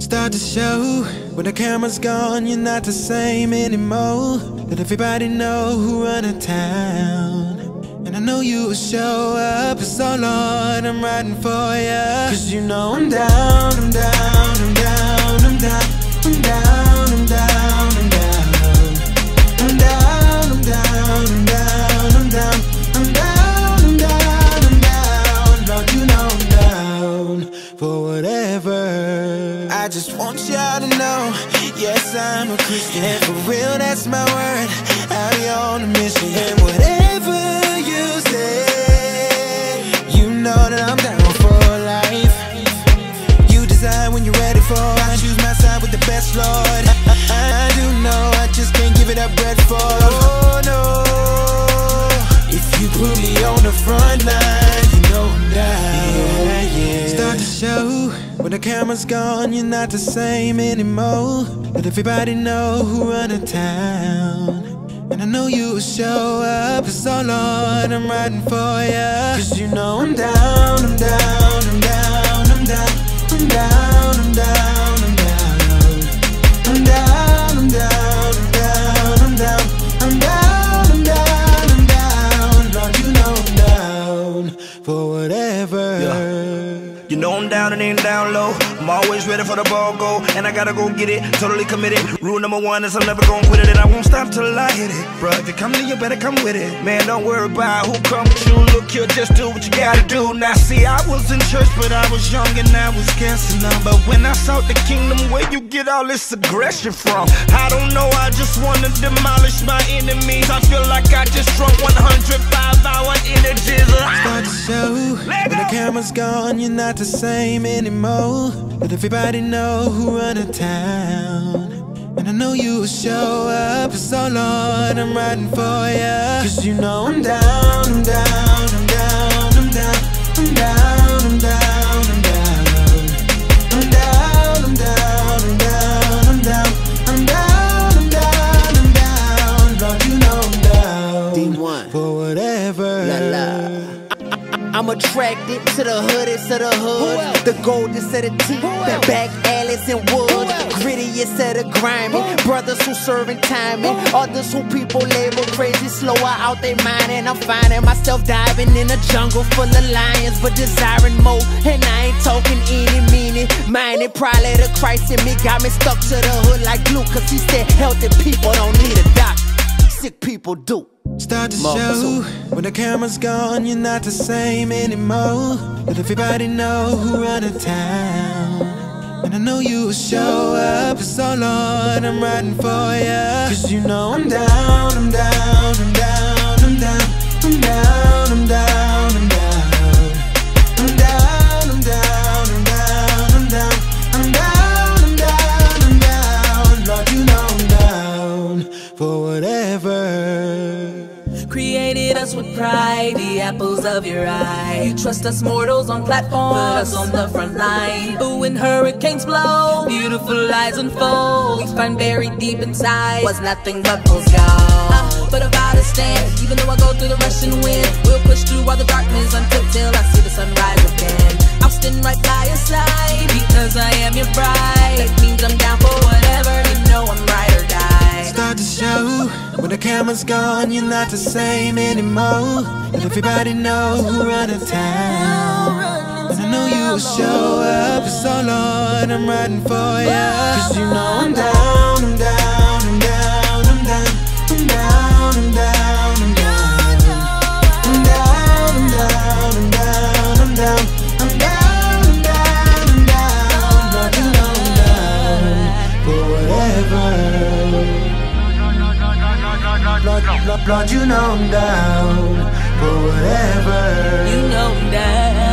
Start to show. When the camera's gone, you're not the same anymore. Let everybody know who run a town. And I know you will show up. It's all on, I'm riding for ya. Cause you know I'm down, I'm down, I'm down, I'm down, I'm down, I'm down, I'm down, I'm down, I'm down, I'm down, I'm down, I'm down, I'm down, I'm down. Lord, you know I'm down for whatever. I just want y'all to know, yes, I'm a Christian. And for real, that's my word. I'll be on a mission. And whatever you say, you know that I'm down for life. You decide when you're ready for it. I choose my side with the best, Lord. I do know I just can't give it up bread for. Oh no, if you put me on the front line, you know I'm down. Yeah, yeah. Start to show. When the camera's gone, you're not the same anymore. Let everybody know who run the town. And I know you will show up, it's all on, I'm riding for ya. Cause you know I'm down, I'm down, I'm down, I'm down, I'm down, I'm down, I'm down, I'm down, I'm down, I'm down, I'm down, I'm down, I'm down, I'm down. Lord, you know I'm down for whatever. You know I'm down and ain't down low. I'm always ready for the ball go, and I gotta go get it, totally committed. Rule number one is I'm never gonna quit it, and I won't stop till I hit it. Bruh, if you come to you better come with it. Man, don't worry about who come with you. Look, you just do what you gotta do. Now see, I was in church, but I was young and I was guessing on. But when I sought the kingdom, where you get all this aggression from? I don't know, I just wanna demolish my enemies. I feel like I just drunk 105-hour energies. Start to show. When the camera's gone, you're not the same anymore. Let everybody know who run a town. And I know you will show up, it's all on, I'm riding for ya. Cause you know I'm down, I'm down, I'm down, I'm down, I'm down, I'm down, I'm down, I'm down, I'm down, I'm down, I'm down, I'm down, I'm down, I'm down. Lord, you know I'm down D1 for whatever. La la. I'm attracted to the hoodest of the hood, the goldest of the teeth, the back alleys and wood, grittiest of the grimy, brothers who serving timing, others who people label crazy, slower out they mind. And I'm finding myself diving in a jungle full of lions, but desiring more, and I ain't talking any meaning, minded. Probably the Christ in me got me stuck to the hood like glue, cause he said healthy people don't need a doctor, sick people do. Start to show. When the camera's gone, you're not the same anymore. Let everybody know who run the town. And I know you will show up, it's all on, I'm riding for ya. Cause you know I'm down, I'm down, I'm down, I'm down, I'm down, I'm down, I'm down, I'm down, I'm down, I'm down, I'm down, I'm down, I'm down, I'm down. Lord, you know I'm down for whatever. Created us with pride, the apples of your eye. You trust us mortals on platforms, put us on the front line. But when hurricanes blow, beautiful eyes unfold. We find buried deep inside was nothing but bullseye. But if I stand, even though I go through the rush and wind, we'll push through all the darkness until till I see the sunrise again. I'm standing right by your side because I am your bride. That means I'm down for whatever. You know I'm right or die. Start to show. When the camera's gone, you're not the same anymore. Let everybody know who run the town. And I know you will show up, it's all on, I'm riding for ya. Cause you know I'm down, I'm down, I'm down, I'm down, I'm down, I'm down, I'm down, I'm down, I'm down, I'm down, I'm down, I'm down, I'm down. Lord, you know I'm down for whatever. Lord, you know I'm down for whatever. You know I'm down.